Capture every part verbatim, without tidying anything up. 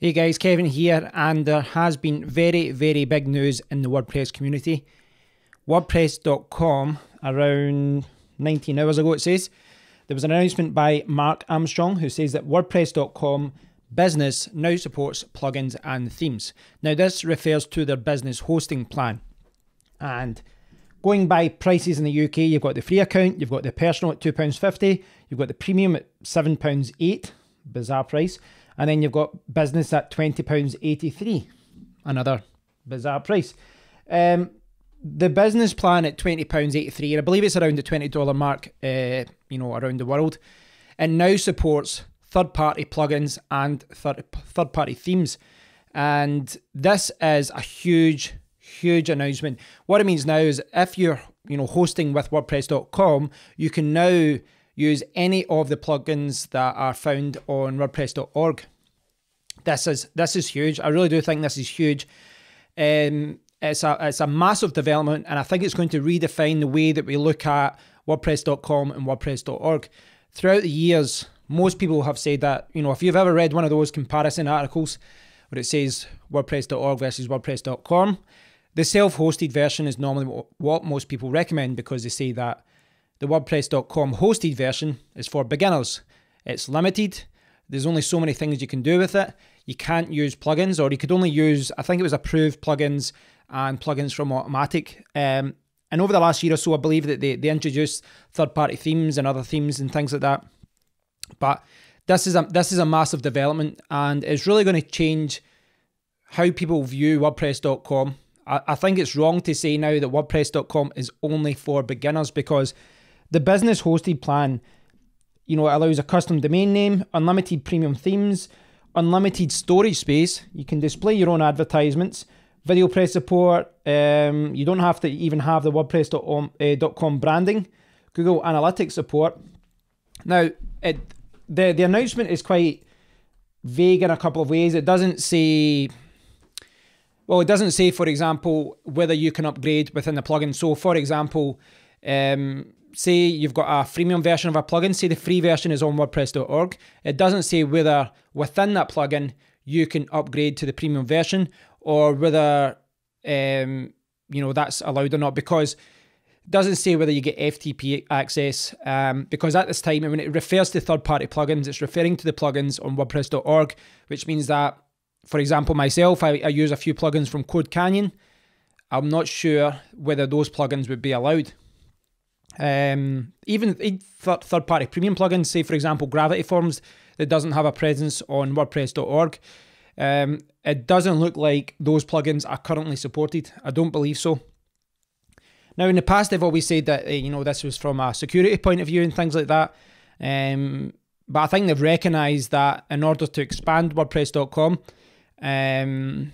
Hey guys, Kevin here, and there has been very, very big news in the WordPress community. WordPress dot com, around nineteen hours ago it says, there was an announcement by Mark Armstrong who says that WordPress dot com business now supports plugins and themes. Now this refers to their business hosting plan. And going by prices in the U K, you've got the free account, you've got the personal at two pounds fifty, you've got the premium at seven pounds eight, bizarre price. And then you've got business at twenty pounds eighty-three, another bizarre price. Um, the business plan at twenty pounds eighty-three, and I believe it's around the twenty dollar mark, uh, you know, around the world, and now supports third-party plugins and third-party themes. And this is a huge, huge announcement. What it means now is if you're, you know, hosting with WordPress dot com, you can now use any of the plugins that are found on WordPress dot org. This is this is huge. I really do think this is huge. Um, it's a it's a massive development, and I think it's going to redefine the way that we look at WordPress dot com and WordPress dot org. Throughout the years, most people have said that, you know, if you've ever read one of those comparison articles where it says WordPress dot org versus WordPress dot com, the self-hosted version is normally what most people recommend because they say that the WordPress dot com hosted version is for beginners. It's limited. There's only so many things you can do with it. You can't use plugins, or you could only use, I think it was approved plugins and plugins from Automattic. Um, and over the last year or so, I believe that they, they introduced third-party themes and other themes and things like that. But this is a, this is a massive development, and it's really going to change how people view WordPress dot com. I, I think it's wrong to say now that WordPress dot com is only for beginners, because the business hosted plan, you know, it allows a custom domain name, unlimited premium themes, unlimited storage space. You can display your own advertisements, video press support. Um, you don't have to even have the WordPress dot com branding, Google Analytics support. Now, it, the, the announcement is quite vague in a couple of ways. It doesn't say, well, it doesn't say, for example, whether you can upgrade within the plugin. So, for example, um, say you've got a freemium version of a plugin, say the free version is on WordPress dot org. It doesn't say whether within that plugin you can upgrade to the premium version, or whether um, you know, that's allowed or not, because it doesn't say whether you get F T P access, um, because at this time, when it refers to third-party plugins, it's referring to the plugins on WordPress dot org, which means that, for example, myself, I, I use a few plugins from Code Canyon. I'm not sure whether those plugins would be allowed. Um, even th third-party premium plugins, say for example Gravity Forms, that doesn't have a presence on WordPress dot org. Um, it doesn't look like those plugins are currently supported. I don't believe so. Now, in the past, they've always said that, you know, this was from a security point of view and things like that. Um, but I think they've recognised that in order to expand WordPress dot com, um,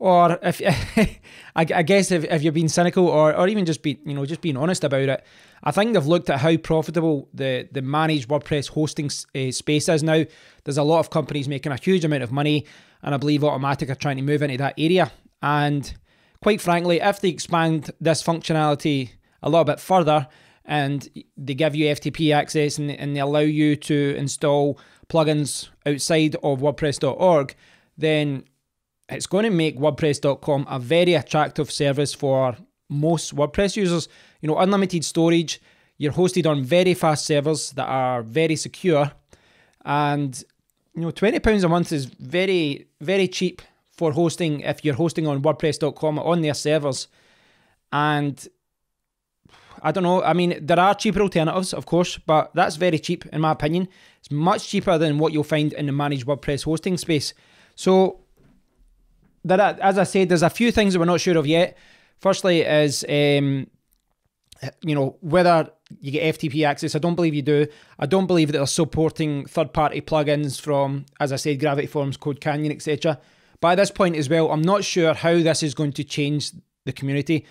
or if I, I guess if, if you're being cynical, or or even just be you know just being honest about it, I think they've looked at how profitable the the managed WordPress hosting uh, space is now. There's a lot of companies making a huge amount of money, and I believe Automattic are trying to move into that area. And quite frankly, if they expand this functionality a little bit further, and they give you F T P access, and and they allow you to install plugins outside of WordPress dot org, then it's going to make WordPress dot com a very attractive service for most WordPress users. You know, unlimited storage, you're hosted on very fast servers that are very secure. And, you know, twenty pounds a month is very, very cheap for hosting if you're hosting on WordPress dot com on their servers. And I don't know, I mean, there are cheaper alternatives, of course, but that's very cheap, in my opinion. It's much cheaper than what you'll find in the managed WordPress hosting space. So, there are, as I said, there's a few things that we're not sure of yet. Firstly is, um, you know, whether you get F T P access. I don't believe you do. I don't believe that they're supporting third-party plugins from, as I said, Gravity Forms, Code Canyon, et cetera. But at this point as well, I'm not sure how this is going to change the community.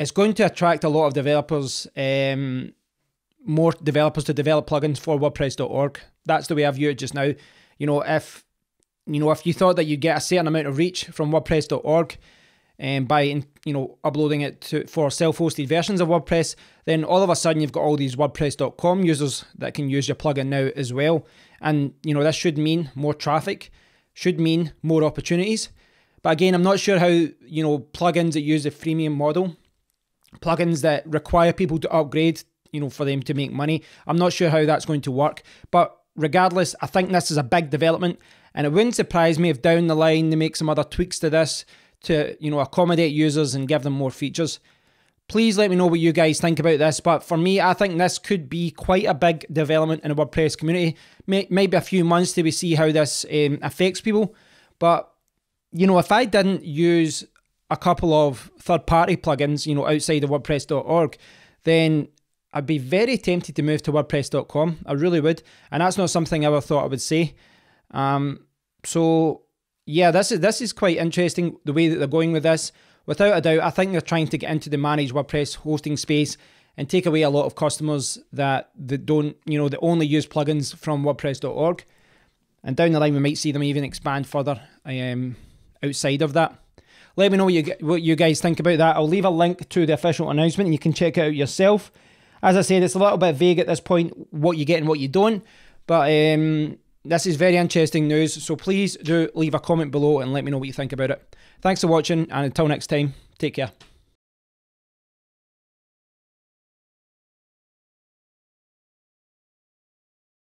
It's going to attract a lot of developers, um, more developers to develop plugins for WordPress dot org. That's the way I view it just now. You know, if... You know, if you thought that you'd get a certain amount of reach from WordPress dot org and um, by, you know, uploading it to, for self-hosted versions of WordPress, then all of a sudden you've got all these WordPress dot com users that can use your plugin now as well. And, you know, this should mean more traffic should mean more opportunities. But again, I'm not sure how, you know, plugins that use a freemium model, plugins that require people to upgrade, you know, for them to make money. I'm not sure how that's going to work. But regardless, I think this is a big development, and it wouldn't surprise me if down the line they make some other tweaks to this to, you know, accommodate users and give them more features. Please let me know what you guys think about this, but for me, I think this could be quite a big development in the WordPress community. May, maybe a few months till we see how this um, affects people, but, you know, if I didn't use a couple of third-party plugins, you know, outside of WordPress dot org, then I'd be very tempted to move to WordPress dot com. I really would, and that's not something I ever thought I would say. Um, so, yeah, this is, this is quite interesting, the way that they're going with this. Without a doubt, I think they're trying to get into the managed WordPress hosting space and take away a lot of customers that, that don't, you know, that only use plugins from WordPress dot org. And down the line, we might see them even expand further um, outside of that. Let me know what you, what you guys think about that. I'll leave a link to the official announcement and you can check it out yourself. As I said, it's a little bit vague at this point, what you get and what you don't. But um, this is very interesting news, so please do leave a comment below and let me know what you think about it. Thanks for watching, and until next time, take care.